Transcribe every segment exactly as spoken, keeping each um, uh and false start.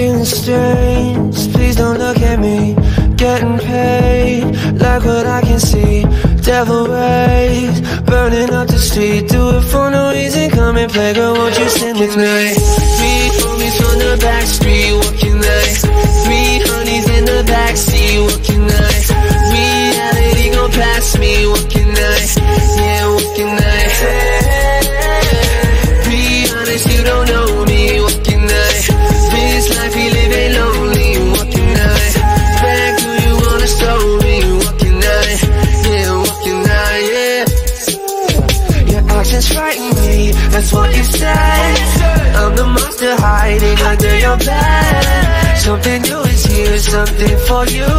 feeling strange. Please don't look at me. Getting paid, like what I can see. Devil rays, burning up the street. Do it for no reason, come and play. Girl, won't you sing with me? Three homies on the back street, walking like three honeys in the backseat, walking like reality gon' pass me, walking like, yeah, walking like, be honest, you don't know me, walking like, this life we live ain't lonely, walking like, back who you wanna show me, walking like, yeah, walking like, yeah. Your actions frighten me, that's what you said. I'm the monster hiding under your bed. Something new is here, something for you.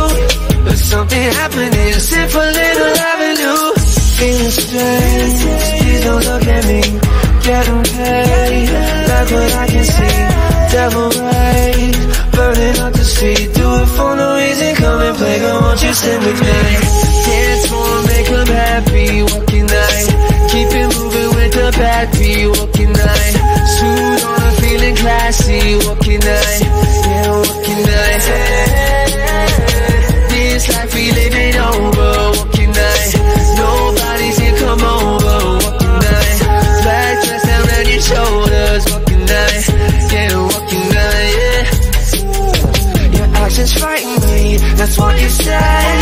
There's something happening, simple little avenue. Feeling strange, please don't look at me. Getting paid, like what I can see. Devil rays, burning up the street. Do it for no reason, come and play. Girl, won't you sing with me? Dance more, make them happy, walking night. Keep it moving with the backbeat, walking night. Suit on, I'm feeling classy, walking night. Yeah, walking night. This life we live ain't over, walking night. Nobody's here, come over, walking night. Black dress down on your shoulders, walking night. Yeah, walking night, yeah. Your actions frighten me, that's what you said.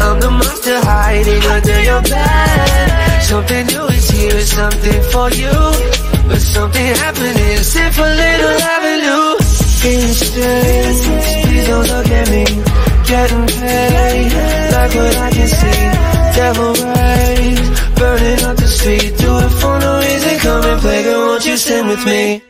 I'm the monster hiding under your bed. Something new is here, something for you. But something happening, simple little avenue. Feeling strange, please don't look at me. Getting paid, like what I can see. Devil rays, burning up the street. Do it for no reason, come and play. Girl, won't you sing with me?